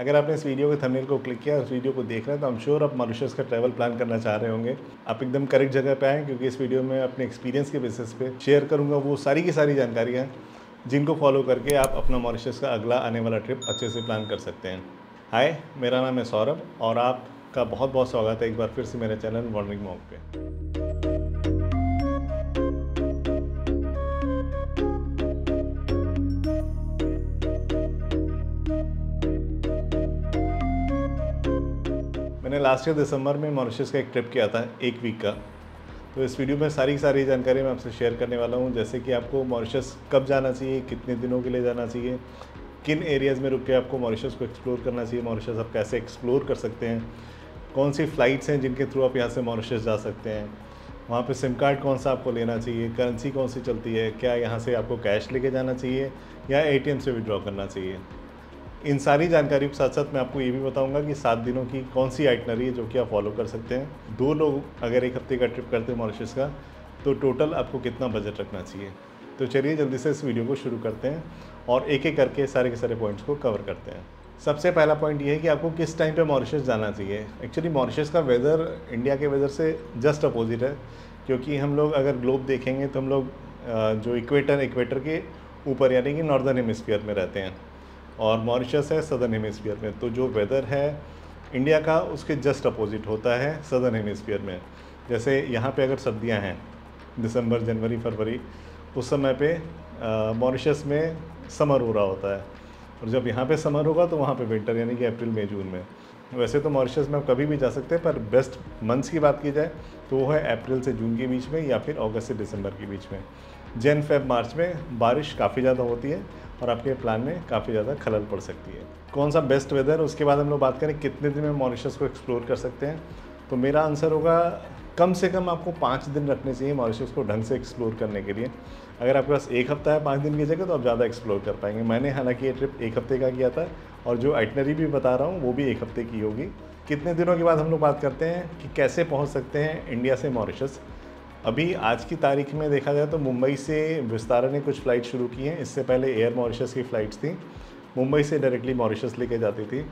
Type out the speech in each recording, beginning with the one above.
अगर आपने इस वीडियो के थंबनेल को क्लिक किया, उस वीडियो को देख रहे हैं, तो आई एम श्योर आप मॉरिशस का ट्रैवल प्लान करना चाह रहे होंगे। आप एकदम करेक्ट जगह पे आए, क्योंकि इस वीडियो में अपने एक्सपीरियंस के बेसिस पे शेयर करूँगा वो सारी की सारी जानकारियाँ जिनको फॉलो करके आप अपना मॉरिशस का अगला आने वाला ट्रिप अच्छे से प्लान कर सकते हैं। हाय, मेरा नाम है सौरभ और आपका बहुत बहुत स्वागत है एक बार फिर से मेरे चैनल वॉन्डरिंग मॉन्क पे। मैंने लास्ट ईयर दिसंबर में मॉरिशस का एक ट्रिप किया था, एक वीक का। तो इस वीडियो में सारी जानकारी मैं आपसे शेयर करने वाला हूं, जैसे कि आपको मॉरिशस कब जाना चाहिए, कितने दिनों के लिए जाना चाहिए, किन एरियाज़ में रुक के आपको मॉरिशस को एक्सप्लोर करना चाहिए, मॉरिशस आप कैसे एक्सप्लोर कर सकते हैं, कौन सी फ़्लाइट्स हैं जिनके थ्रू आप यहाँ से मॉरिशस जा सकते हैं, वहाँ पर सिम कार्ड कौन सा आपको लेना चाहिए, करेंसी कौन सी चलती है, क्या यहाँ से आपको कैश लेके जाना चाहिए या ATM से विड्रॉ करना चाहिए। इन सारी जानकारी के साथ साथ मैं आपको ये भी बताऊंगा कि 7 दिनों की कौन सी आइटनरी है जो कि आप फॉलो कर सकते हैं। 2 लोग अगर एक हफ्ते का ट्रिप करते हैं मॉरिशस का, तो टोटल आपको कितना बजट रखना चाहिए। तो चलिए जल्दी से इस वीडियो को शुरू करते हैं और एक एक करके सारे के सारे पॉइंट्स को कवर करते हैं। सबसे पहला पॉइंट ये है कि आपको किस टाइम पर मॉरिशस जाना चाहिए। एक्चुअली मॉरिशस का वेदर इंडिया के वेदर से जस्ट अपोजिट है, क्योंकि हम लोग अगर ग्लोब देखेंगे तो हम लोग जो इक्वेटर के ऊपर यानी कि नॉर्दर्न हेमिस्फीयर में रहते हैं और मॉरिशस है सदर्न हेमिस्फीयर में। तो जो वेदर है इंडिया का उसके जस्ट अपोजिट होता है सदर्न हेमिस्फीयर में। जैसे यहाँ पे अगर सर्दियाँ हैं दिसंबर जनवरी फरवरी, उस समय पे मॉरिशस में समर हो रहा होता है, और जब यहाँ पे समर होगा तो वहाँ पे विंटर यानी कि अप्रैल मई जून में। वैसे तो मॉरिशस में आप कभी भी जा सकते हैं, पर बेस्ट मंथ्स की बात की जाए तो वो है अप्रैल से जून के बीच में या फिर अगस्त से दिसंबर के बीच में। जन फेब मार्च में बारिश काफ़ी ज़्यादा होती है और आपके प्लान में काफ़ी ज़्यादा खलल पड़ सकती है। कौन सा बेस्ट वेदर है, उसके बाद हम लोग बात करें कितने दिन में मॉरिशस को एक्सप्लोर कर सकते हैं। तो मेरा आंसर होगा कम से कम आपको 5 दिन रखने चाहिए मॉरिशस को ढंग से एक्सप्लोर करने के लिए। अगर आपके पास एक हफ्ता है 5 दिन की जगह, तो आप ज़्यादा एक्सप्लोर कर पाएंगे। मैंने हालांकि ये ट्रिप एक हफ्ते का किया था और जो आइटनरी भी बता रहा हूँ वो भी एक हफ्ते की होगी। कितने दिनों के बाद हम लोग बात करते हैं कि कैसे पहुँच सकते हैं इंडिया से मॉरिशस। अभी आज की तारीख में देखा जाए तो मुंबई से विस्तारा ने कुछ फ़्लाइट शुरू की हैं। इससे पहले एयर मॉरिशस की फ़्लाइट्स थी, मुंबई से डायरेक्टली मॉरिशस लेके जाती थी।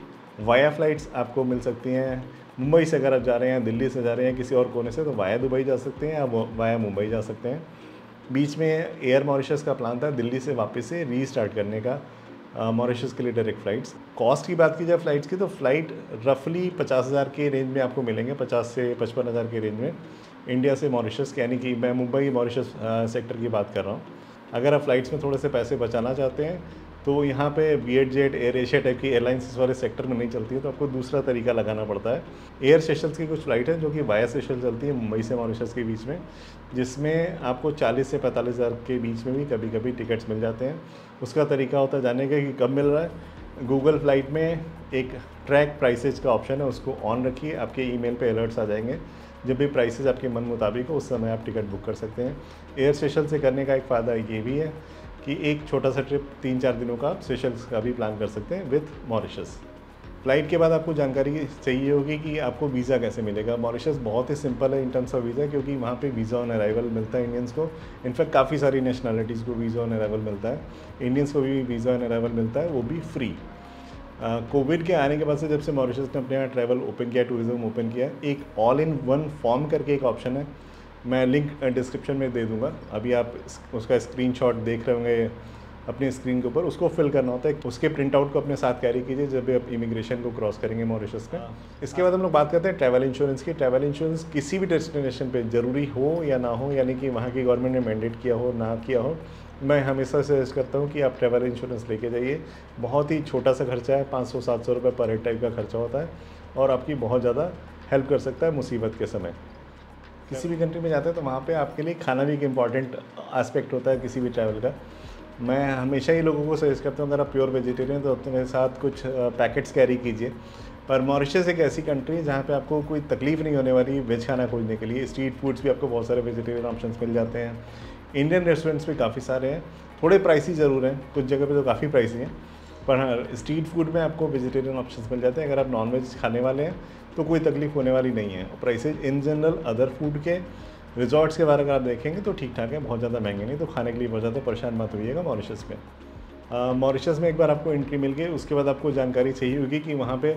वाया फ़्लाइट्स आपको मिल सकती हैं। मुंबई से अगर आप जा रहे हैं, दिल्ली से जा रहे हैं किसी और कोने से, तो वाया दुबई जा सकते हैं या वाया मुंबई जा सकते हैं। बीच में एयर मॉरिशस का प्लान था दिल्ली से वापस से रीस्टार्ट करने का मॉरिशस के लिए डायरेक्ट फ़्लाइट्स। कॉस्ट की बात की जाए फ़्लाइट्स की, तो फ़्लाइट रफली 50,000 के रेंज में आपको मिलेंगे, 50 से 55,000 के रेंज में इंडिया से मॉरिशस के, यानी कि मैं मुंबई मॉरिशस सेक्टर की बात कर रहा हूँ। अगर आप फ़्लाइट्स में थोड़े से पैसे बचाना चाहते हैं तो यहाँ पे विएटजेट, एयर एशिया टाइप की एयरलाइंस इस वाले सेक्टर में नहीं चलती है, तो आपको दूसरा तरीका लगाना पड़ता है। एयर सेशल्स की कुछ फ़्लाइट है जो कि वाया सेशल चलती है मुंबई से मॉरिशस के बीच में, जिसमें आपको 40 से 45,000 के बीच में भी कभी कभी टिकट्स मिल जाते हैं। उसका तरीका होता है जाने का कि कब मिल रहा है। गूगल फ्लाइट में एक ट्रैक प्राइसेज का ऑप्शन है, उसको ऑन रखिए, आपके ईमेल पे अलर्ट्स आ जाएंगे। जब भी प्राइसेज आपके मन मुताबिक हो उस समय आप टिकट बुक कर सकते हैं। एयर सेशल्स से करने का एक फ़ायदा ये भी है कि एक छोटा सा ट्रिप 3-4 दिनों का आप सेशल्स का भी प्लान कर सकते हैं विथ मॉरिशस। फ़्लाइट के बाद आपको जानकारी चाहिए होगी कि आपको वीज़ा कैसे मिलेगा। मॉरिशस बहुत ही सिंपल है इन टर्म्स ऑफ वीज़ा, क्योंकि वहाँ पे वीज़ा ऑन अराइवल मिलता है इंडियंस को। इनफैक्ट काफ़ी सारी नेशनैलिटीज़ को वीज़ा ऑन अराइवल मिलता है, इंडियंस को भी वीज़ा ऑन अराइवल मिलता है, वो भी फ्री। कोविड के आने के बाद से जब से मॉरिशस ने अपने यहाँ ट्रैवल ओपन किया, टूरिज़म ओपन किया, एक ऑल इन वन फॉर्म करके एक ऑप्शन है, मैं लिंक डिस्क्रिप्शन में दे दूँगा। अभी आप उसका स्क्रीनशॉट देख रहे होंगे अपनी स्क्रीन के ऊपर, उसको फिल करना होता है। उसके प्रिंटआउट को अपने साथ कैरी कीजिए जब भी आप इमिग्रेशन को क्रॉस करेंगे मॉरिशस में। इसके बाद हम लोग बात करते हैं ट्रैवल इंश्योरेंस की। ट्रैवल इंश्योरेंस किसी भी डेस्टिनेशन पे जरूरी हो या ना हो, यानी कि वहाँ की गवर्नमेंट ने मैंडेट किया हो ना किया हो, मैं हमेशा सजेस्ट करता हूँ कि आप ट्रैवल इंश्योरेंस लेके जाइए। बहुत ही छोटा सा खर्चा है, 500-700 रुपये पर हेड टाइप का खर्चा होता है और आपकी बहुत ज़्यादा हेल्प कर सकता है मुसीबत के समय। किसी भी कंट्री में जाते हैं तो वहाँ पर आपके लिए खाना भी एक इम्पॉर्टेंट एस्पेक्ट होता है किसी भी ट्रैवल का। मैं हमेशा ही लोगों को सजेस्ट करता हूँ अगर आप प्योर वेजिटेरियन तो अपने साथ कुछ पैकेट्स कैरी कीजिए। पर मॉरिशस एक ऐसी कंट्री है जहाँ पे आपको कोई तकलीफ़ नहीं होने वाली वेज खाना खोजने के लिए। स्ट्रीट फूड्स भी आपको बहुत सारे वेजिटेरियन ऑप्शंस मिल जाते हैं। इंडियन रेस्टोरेंट्स भी काफ़ी सारे हैं, थोड़े प्राइसी ज़रूर हैं, कुछ जगह पर तो काफ़ी प्राइसी हैं, पर स्ट्रीट फूड में आपको वेजिटेरियन ऑप्शंस मिल जाते हैं। अगर आप नॉनवेज खाने वाले हैं तो कोई तकलीफ होने वाली नहीं है। Prices in general other food के, रिजॉर्ट्स के बारे में अगर आप देखेंगे तो ठीक ठाक है, बहुत ज़्यादा महंगे नहीं, तो खाने के लिए बहुत ज़्यादा परेशान मत होइएगा मॉरिशस में। मॉरिशस में एक बार आपको एंट्री मिल गई, उसके बाद आपको जानकारी चाहिए होगी कि वहाँ पे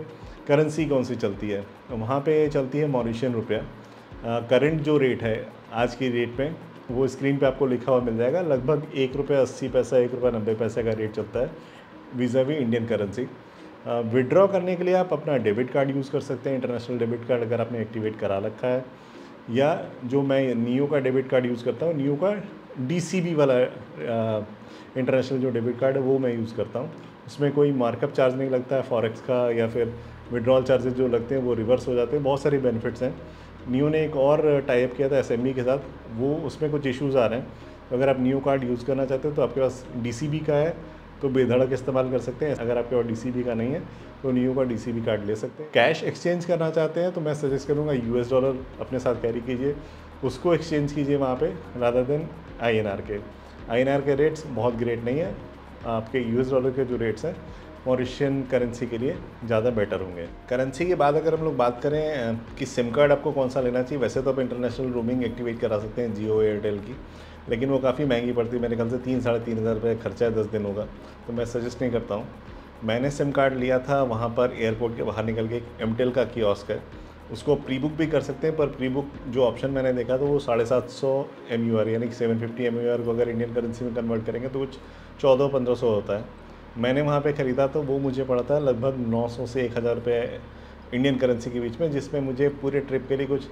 करेंसी कौन सी चलती है। वहाँ पे चलती है मॉरिशियन रुपया। करंट जो रेट है आज की रेट में वो स्क्रीन पे आपको लिखा हुआ मिल जाएगा, लगभग ₹1.80, ₹1.90 का रेट चलता है vis-a-vis Indian currency. Withdraw करने के लिए आप अपना डेबिट कार्ड यूज़ कर सकते हैं, इंटरनेशनल डेबिट कार्ड अगर आपने एक्टिवेट करा रखा है, या जो मैं नियो का डेबिट कार्ड यूज़ करता हूँ, नियो का DCB वाला इंटरनेशनल जो डेबिट कार्ड है वो मैं यूज़ करता हूँ। उसमें कोई मार्कअप चार्ज नहीं लगता है फॉरेक्स का, या फिर विड्रॉल चार्जेस जो लगते हैं वो रिवर्स हो जाते हैं। बहुत सारे बेनिफिट्स हैं। नियो ने एक और टाई अप किया था SME के साथ, वो उसमें कुछ इश्यूज़ आ रहे हैं। तो अगर आप नियो कार्ड यूज़ करना चाहते हो तो आपके पास DCB का है तो बेधड़क इस्तेमाल कर सकते हैं, अगर आपके पास DCB का नहीं है तो नियो का DCB कार्ड ले सकते हैं। कैश एक्सचेंज करना चाहते हैं तो मैं सजेस्ट करूँगा $डॉलर अपने साथ कैरी कीजिए, उसको एक्सचेंज कीजिए वहाँ पे, रादर देन INR के। INR के रेट्स बहुत ग्रेट नहीं है, आपके $डॉलर के जो रेट्स हैं मॉरिशियन करेंसी के लिए ज़्यादा बेटर होंगे। करेंसी के बाद अगर हम लोग बात करें कि सिम कार्ड आपको कौन सा लेना चाहिए, वैसे तो आप इंटरनेशनल रोमिंग एक्टिवेट करा सकते हैं जियो एयरटेल की, लेकिन वो काफ़ी महंगी पड़ती है। मेरे ख्याल से 3-3,500 खर्चा है 10 दिन होगा, तो मैं सजेस्ट नहीं करता हूँ। मैंने सिम कार्ड लिया था वहाँ पर एयरपोर्ट के बाहर निकल के एक एमटेल का कियोस्क है, उसको प्री बुक भी कर सकते हैं, पर प्री बुक जो ऑप्शन मैंने देखा तो वो 750 MUR यानी कि 750 MUR को अगर इंडियन करेंसी में कन्वर्ट करेंगे तो कुछ 1400-1500 होता है। मैंने वहाँ पे ख़रीदा तो वो मुझे पड़ता है लगभग 900 से 1000 रुपये इंडियन करेंसी के बीच में, जिसमें मुझे पूरे ट्रिप के लिए कुछ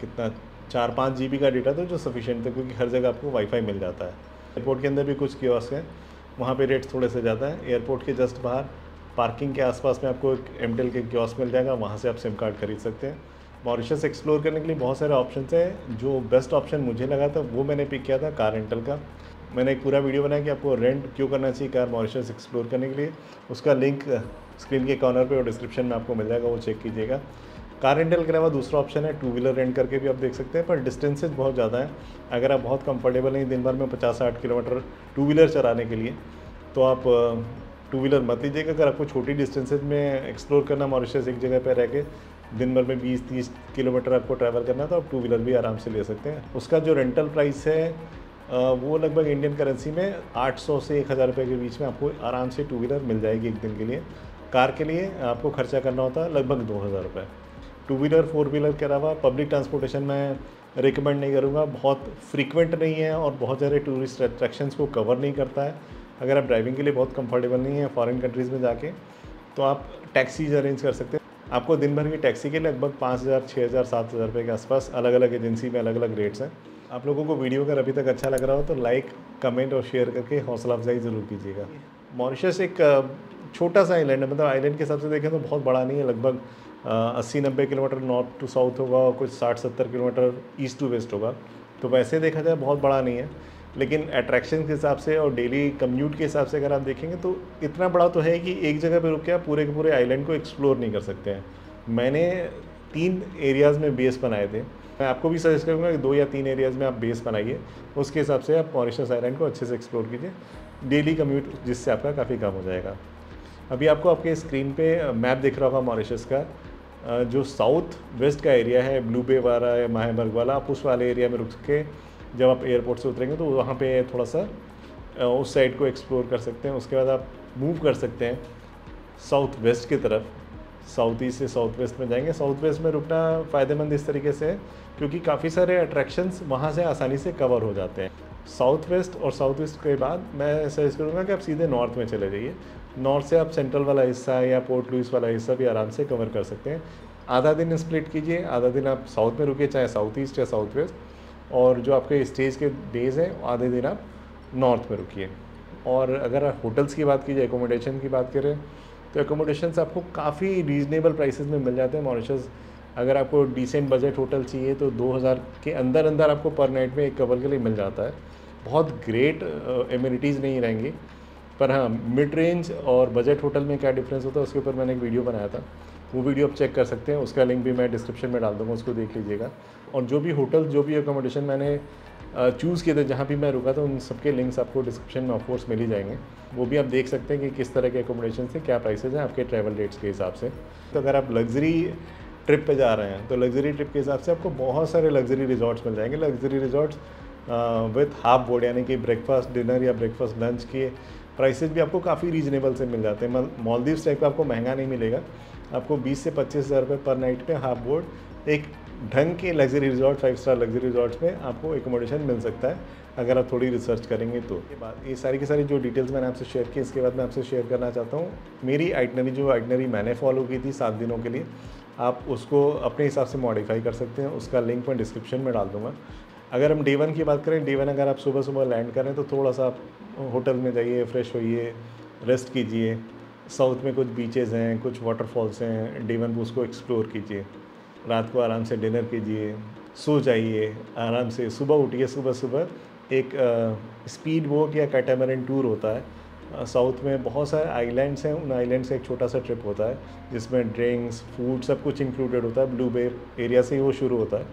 कितना 4-5 GB का डेटा था जो सफिशेंट था, क्योंकि हर जगह आपको वाईफाई मिल जाता है। एयरपोर्ट के अंदर भी कुछ कियोस्क हैं, वहाँ पे रेट्स थोड़े से ज़्यादा है। एयरपोर्ट के जस्ट बाहर पार्किंग के आसपास में आपको एक एमटेल के कियोस्क मिल जाएगा, वहाँ से आप सिम कार्ड खरीद सकते हैं। मॉरिशस एक्सप्लोर करने के लिए बहुत सारे ऑप्शन हैं, जो बेस्ट ऑप्शन मुझे लगा था वो मैंने पिक किया था कार रेंटल का। मैंने एक पूरा वीडियो बनाया कि आपको रेंट क्यों करना चाहिए कार मॉरिशस एक्सप्लोर करने के लिए, उसका लिंक स्क्रीन के कॉर्नर पर और डिस्क्रिप्शन में आपको मिल जाएगा, वो चेक कीजिएगा। कार रेंटल के अलावा दूसरा ऑप्शन है टू व्हीलर रेंट करके भी आप देख सकते हैं, पर डिस्टेंसेज बहुत ज़्यादा है। अगर आप बहुत कंफर्टेबल नहीं दिन भर में 50-60 किलोमीटर टू व्हीलर चलाने के लिए, तो आप टू व्हीलर मत लीजिएगा। अगर आपको छोटी डिस्टेंसेज में एक्सप्लोर करना, मॉरिशस एक जगह पर रह के दिन भर में 20-30 किलोमीटर आपको ट्रैवल करना है, तो आप टू व्हीलर भी आराम से ले सकते हैं। उसका जो रेंटल प्राइस है वो लगभग इंडियन करेंसी में 800 से 1000 रुपये के बीच में आपको आराम से टू व्हीलर मिल जाएगी एक दिन के लिए। कार के लिए आपको खर्चा करना होता है लगभग 2000 रुपये। टू व्हीलर 4 व्हीलर के अलावा पब्लिक ट्रांसपोर्टेशन मैं रिकमेंड नहीं करूँगा, बहुत फ्रीक्वेंट नहीं है और बहुत सारे टूरिस्ट अट्रैक्शंस को कवर नहीं करता है। अगर आप ड्राइविंग के लिए बहुत कंफर्टेबल नहीं है फॉरेन कंट्रीज़ में जाके, तो आप टैक्सीज अरेंज कर सकते हैं। आपको दिन भर की टैक्सी के लगभग 5000, 6000, 7000 रुपये के आसपास अलग अलग एजेंसी में अलग अलग रेट्स हैं। आप लोगों को वीडियो अगर अभी तक अच्छा लग रहा हो तो लाइक, कमेंट और शेयर करके हौसला अफजाई ज़रूर कीजिएगा। मॉरिशस एक छोटा सा आइलैंड है, मतलब आइलैंड के हिसाब से देखें तो बहुत बड़ा नहीं है, लगभग 80-90 किलोमीटर नॉर्थ टू साउथ होगा और कुछ 60-70 किलोमीटर ईस्ट टू वेस्ट होगा। तो वैसे देखा जाए बहुत बड़ा नहीं है, लेकिन अट्रैक्शन के हिसाब से और डेली कम्यूट के हिसाब से अगर आप देखेंगे तो इतना बड़ा तो है कि एक जगह पर रुक के आप पूरे के पूरे आइलैंड को एक्सप्लोर नहीं कर सकते हैं। मैंने 3 एरियाज़ में बेस बनाए थे। मैं आपको भी सजेस्ट करूँगा कि 2 या 3 एरियाज़ में आप बेस बनाइए, उसके हिसाब से आप मॉरिशस आइलैंड को अच्छे से एक्सप्लोर कीजिए, डेली कम्यूट जिससे आपका काफ़ी कम हो जाएगा। अभी आपको आपके स्क्रीन पे मैप दिख रहा होगा मॉरिशस का, जो साउथ वेस्ट का एरिया है, ब्लूबे वाला है, माहेबर्ग वाला, आप उस वाले एरिया में रुक के जब आप एयरपोर्ट से उतरेंगे तो वहाँ पे थोड़ा सा उस साइड को एक्सप्लोर कर सकते हैं। उसके बाद आप मूव कर सकते हैं साउथ वेस्ट की तरफ, साउथ ईस्ट से साउथ वेस्ट में जाएंगे। साउथ वेस्ट में रुकना फ़ायदेमंद इस तरीके से है क्योंकि काफ़ी सारे अट्रैक्शंस वहाँ से आसानी से कवर हो जाते हैं। साउथ वेस्ट और साउथ ईस्ट के बाद मैं सजेस्ट करूँगा कि आप सीधे नॉर्थ में चले जाइए। नॉर्थ से आप सेंट्रल वाला हिस्सा या पोर्ट लुइस वाला हिस्सा भी आराम से कवर कर सकते हैं। आधा दिन स्प्लिट कीजिए, आधा दिन आप साउथ में रुकिए, चाहे साउथ ईस्ट या साउथ वेस्ट, और जो आपके स्टेज के डेज हैं आधे दिन आप नॉर्थ में रुकिए। और अगर आप होटल्स की बात कीजिए, एकोमोडेशन की बात करें तो एकोमोडेशंस आपको काफ़ी रीजनेबल प्राइसेस में मिल जाते हैं मॉरिशस। अगर आपको डिसेंट बजट होटल चाहिए तो 2000 के अंदर अंदर आपको पर नाइट में एक कपल के लिए मिल जाता है। बहुत ग्रेट एमिनिटीज़ नहीं रहेंगी, पर हाँ मिड रेंज और बजट होटल में क्या डिफरेंस होता है उसके ऊपर मैंने एक वीडियो बनाया था, वो वीडियो आप चेक कर सकते हैं। उसका लिंक भी मैं डिस्क्रिप्शन में डाल दूँगा, उसको देख लीजिएगा। और जो भी होटल, जो भी एकोमोडेशन मैंने चूज़ किए थे, जहाँ भी मैं रुका था, उन सबके लिंक्स आपको डिस्क्रिप्शन में ऑफकोर्स मिल ही जाएंगे। वो भी आप देख सकते हैं कि किस तरह के एकोमोडेशन से क्या प्राइसेज हैं आपके ट्रैवल रेट्स के हिसाब से। तो अगर आप लग्जरी ट्रिप पे जा रहे हैं तो लग्जरी ट्रिप के हिसाब से आपको बहुत सारे लग्जरी रिजॉर्ट्स मिल जाएंगे। Luxury resorts with half board यानी कि ब्रेकफास्ट डिनर या ब्रेकफास्ट लंच के प्राइसेज भी आपको काफ़ी रीजनेबल से मिल जाते हैं। मालदीव्स टाइप का आपको महंगा नहीं मिलेगा, आपको 20 से 25 हज़ार पर नाइट पे हाफ बोर्ड एक ढंग के luxury resort, 5 star luxury resorts में आपको एकोमोडेशन मिल सकता है अगर आप थोड़ी रिसर्च करेंगे तो। ये बात, ये सारी की सारी जो डिटेल्स मैंने आपसे शेयर की, इसके बाद मैं आपसे शेयर करना चाहता हूँ मेरी आइटनरी, जो आइटनरी मैंने फॉलो की थी 7 दिनों के लिए। आप उसको अपने हिसाब से मॉडिफाई कर सकते हैं, उसका लिंक मैं डिस्क्रिप्शन में डाल दूँगा। अगर हम डे 1 की बात करें, डे 1 अगर आप सुबह सुबह लैंड करें तो थोड़ा सा आप होटल में जाइए, फ्रेश होइए, रेस्ट कीजिए। साउथ में कुछ बीचेज़ हैं, कुछ वाटरफॉल्स हैं, डे 1 को उसको एक्सप्लोर कीजिए। रात को आराम से डिनर कीजिए, सो जाइए आराम से। सुबह उठिए, सुबह सुबह एक स्पीड बोट या कैटामरन टूर होता है। साउथ में बहुत सारे आइलैंड्स हैं, उन आइलैंड से एक छोटा सा ट्रिप होता है जिसमें ड्रिंक्स, फूड सब कुछ इंक्लूडेड होता है। ब्लूबे एरिया से ही वो शुरू होता है,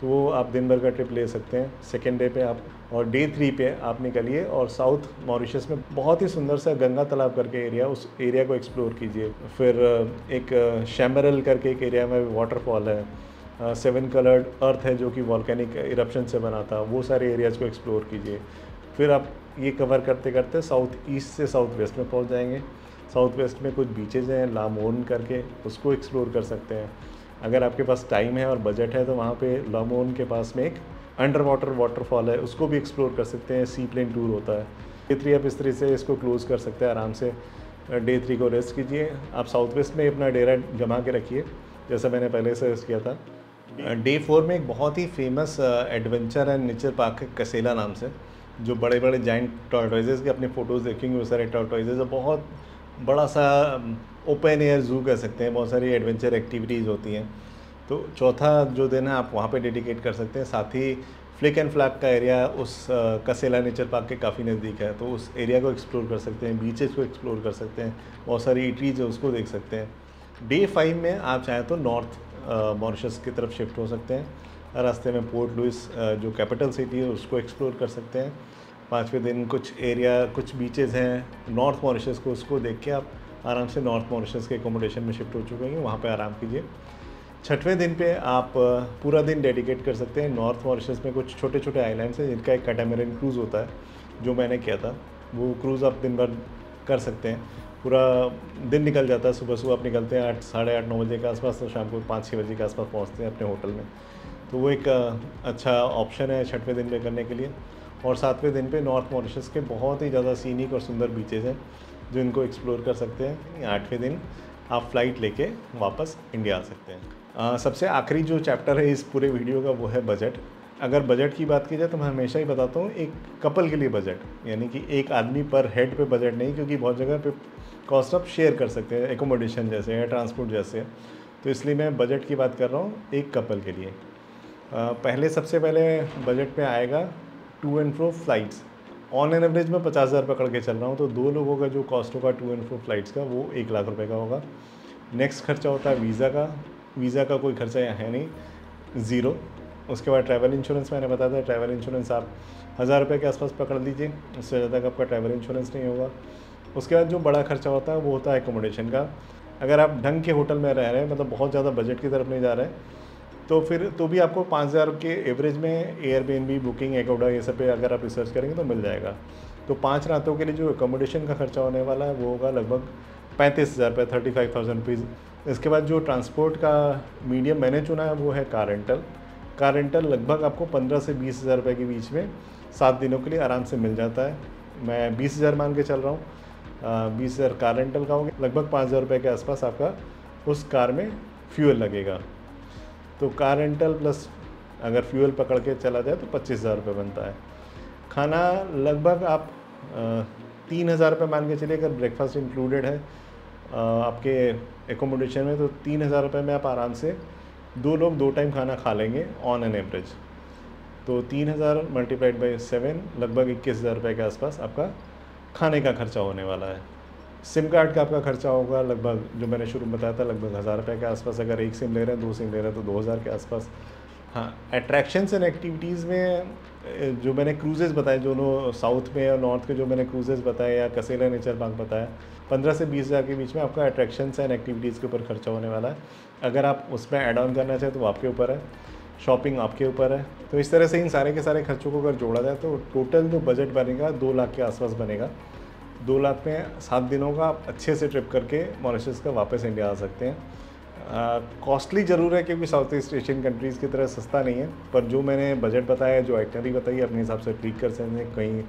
तो वो आप दिन भर का ट्रिप ले सकते हैं। सेकेंड डे पे आप, और डे 3 पे आप निकलिए और साउथ मॉरिशस में बहुत ही सुंदर सा गंगा तालाब करके एरिया, उस एरिया को एक्सप्लोर कीजिए। फिर एक चैमरेल करके एक एरिया में वाटरफॉल है, 7 कलर्ड अर्थ है जो कि वॉल्केनिक इरप्शन से बना था, वो सारे एरियाज़ को एक्सप्लोर कीजिए। फिर आप ये कवर करते करते साउथ ईस्ट से साउथ वेस्ट में पहुँच जाएंगे। साउथ वेस्ट में कुछ बीचेज़ हैं, लामोर्न करके, उसको एक्सप्लोर कर सकते हैं। अगर आपके पास टाइम है और बजट है तो वहाँ पे लामोर्न के पास में एक अंडर वाटर वाटरफॉल है, उसको भी एक्सप्लोर कर सकते हैं। सी प्लेन टूर होता है। डे 3 आप इस तरह से इसको क्लोज़ कर सकते हैं आराम से। डे 3 को रेस्ट कीजिए। आप साउथ वेस्ट में अपना डेरा जमा के रखिए जैसा मैंने पहले सजेस्ट किया था। डे 4 में एक बहुत ही famous adventure and nature park है कसेला नाम से, जो बड़े बड़े जाइंट टॉर्टोइजेस के, अपने फ़ोटोज़ देखेंगे वो सारे टॉर्टोइजेस, बहुत बड़ा सा ओपन एयर जू कह सकते हैं, बहुत सारी एडवेंचर एक्टिविटीज़ होती हैं। तो 4था जो दिन है आप वहाँ पे डेडिकेट कर सकते हैं। साथ ही फ्लिक एंड फ्लैक का एरिया उस कसेला नेचर पार्क के काफ़ी नज़दीक है, तो उस एरिया को एक्सप्लोर कर सकते हैं, बीचेस को एक्सप्लोर कर सकते हैं, बहुत सारी ईटरीज है उसको देख सकते हैं। डे 5 में आप चाहें तो नॉर्थ मॉरिशस की तरफ शिफ्ट हो सकते हैं। रास्ते में पोर्ट लुइस जो कैपिटल सिटी है उसको एक्सप्लोर कर सकते हैं। 5वें दिन कुछ एरिया, कुछ बीचेस हैं नॉर्थ मॉरिशस को, उसको देख के आप आराम से नॉर्थ मॉरिशस के एकोमोडेशन में शिफ्ट हो चुके हैं, वहाँ पे आराम कीजिए। 6वें दिन पे आप पूरा दिन डेडिकेट कर सकते हैं। नॉर्थ मॉरिशस में कुछ छोटे छोटे आइलैंड्स हैं जिनका एक कैटामरन क्रूज़ होता है, जो मैंने किया था। वो क्रूज़ आप दिन भर कर सकते हैं, पूरा दिन निकल जाता है। सुबह सुबह आप निकलते हैं 8, साढ़े 8, 9 बजे के आसपास, तो शाम को 5-6 बजे के आसपास पहुँचते हैं अपने होटल में। तो वो एक अच्छा ऑप्शन है 6वें दिन में करने के लिए। और 7वें दिन पे नॉर्थ मॉरिशस के बहुत ही ज़्यादा सीनिक और सुंदर बीचेज़ हैं जो इनको एक्सप्लोर कर सकते हैं। 8वें दिन आप फ़्लाइट लेके वापस इंडिया आ सकते हैं। सबसे आखिरी जो चैप्टर है इस पूरे वीडियो का वो है बजट। अगर बजट की बात की जाए तो मैं हमेशा ही बताता हूँ एक कपल के लिए बजट, यानी कि एक आदमी पर हेड पे बजट नहीं, क्योंकि बहुत जगह पे कॉस्ट आप शेयर कर सकते हैं, एकोमोडेशन जैसे या ट्रांसपोर्ट जैसे। तो इसलिए मैं बजट की बात कर रहा हूँ एक कपल के लिए। सबसे पहले बजट में आएगा to and fro flights. On an average मैं 50,000 पकड़ के चल रहा हूँ, तो 2 लोगों का जो कॉस्ट होगा टू एंड फ्रो फ्लाइट्स का वो 1 लाख रुपए का होगा। नेक्स्ट खर्चा होता है वीज़ा का। वीज़ा का कोई खर्चा यहाँ है नहीं, 0। उसके बाद ट्रैवल इंश्योरेंस मैंने बताया था, ट्रैवल इंश्योरेंस आप 1,000 रुपये के आसपास पकड़ लीजिए, उससे ज़्यादा का आपका ट्रैवल इंश्योरेंस नहीं होगा। उसके बाद जो बड़ा खर्चा होता है वो होता है एकोमोडेशन का। अगर आप ढंग के होटल में रह रहे हैं, मतलब बहुत ज़्यादा बजट की तरफ नहीं जा रहे हैं, तो फिर तो भी आपको 5,000 के एवरेज में एयरबीएनबी, बुकिंग, एकोडा, ये सब पे अगर आप रिसर्च करेंगे तो मिल जाएगा। तो 5 रातों के लिए जो एकोमोडेशन का खर्चा होने वाला है वो होगा लगभग 35,000 रुपये, 35,000 रुपीज़। इसके बाद जो ट्रांसपोर्ट का मीडियम मैंने चुना है वो है कार रेंटल। कार रेंटल लगभग आपको 15 से 20,000 रुपये के बीच में 7 दिनों के लिए आराम से मिल जाता है। मैं 20,000 मान के चल रहा हूँ, 20,000 कार रेंटल का होगा। लगभग 5,000 रुपये के आसपास आपका उस कार में फ्यूल लगेगा। तो कार रेंटल प्लस अगर फ्यूल पकड़ के चला जाए तो 25,000 रुपये बनता है। खाना लगभग आप 3,000 रुपये मान के चलिए, अगर ब्रेकफास्ट इंक्लूडेड है आपके एकोमोडेशन में, तो 3,000 रुपये में आप आराम से 2 लोग 2 टाइम खाना खा लेंगे ऑन एन एवरेज। तो 3,000 × 7 लगभग 21,000 रुपये के आसपास आपका खाने का खर्चा होने वाला है। सिम कार्ड का आपका खर्चा होगा लगभग, जो मैंने शुरू में बताया था, लगभग 1,000 रुपये के आसपास। अगर एक सिम ले रहे हैं, 2 सिम ले रहे हैं, तो 2,000 के आसपास। हाँ, अट्रैक्शंस एंड एक्टिविटीज़ में जो मैंने क्रूजेज़ बताए, दोनों साउथ में और नॉर्थ के जो मैंने क्रूजेज़ बताए या कसेला नेचर पार्क बताया, 15 से 20,000 के बीच में आपका अट्रैक्शंस एंड एक्टिविटीज़ के ऊपर खर्चा होने वाला है। अगर आप उसमें ऐड ऑन करना चाहें तो वो आपके ऊपर है, शॉपिंग आपके ऊपर है। तो इस तरह से इन सारे के सारे खर्चों को अगर जोड़ा जाए तो टोटल जो बजट बनेगा 2 लाख के आसपास बनेगा। 2 लाख में 7 दिनों का आप अच्छे से ट्रिप करके मॉरिशस का वापस इंडिया आ सकते हैं। कॉस्टली ज़रूर है क्योंकि साउथ ईस्ट एशियन कंट्रीज़ की तरह सस्ता नहीं है, पर जो मैंने बजट बताया, जो आइटनरी बताई, अपने हिसाब से ठीक कर सकते हैं। कहीं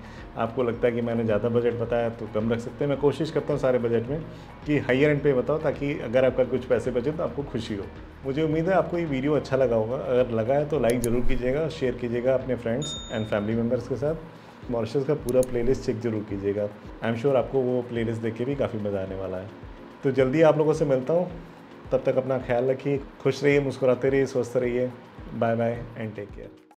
आपको लगता है कि मैंने ज़्यादा बजट बताया तो कम रख सकते हैं। मैं कोशिश करता हूँ सारे बजट में कि हायर एंड पे बताओ, ताकि अगर आपका कुछ पैसे बचे तो आपको खुशी हो। मुझे उम्मीद है आपको ये वीडियो अच्छा लगा होगा। अगर लगा है तो लाइक ज़रूर कीजिएगा, शेयर कीजिएगा अपने फ्रेंड्स एंड फैमिली मेम्बर्स के साथ। मॉरिशस का पूरा प्लेलिस्ट चेक ज़रूर कीजिएगा। आई एम श्योर आपको वो प्लेलिस्ट देख के भी काफ़ी मज़ा आने वाला है। तो जल्दी आप लोगों से मिलता हूँ, तब तक अपना ख्याल रखिए, खुश रहिए, मुस्कुराते रहिए, स्वस्थ रहिए। Bye bye and take care.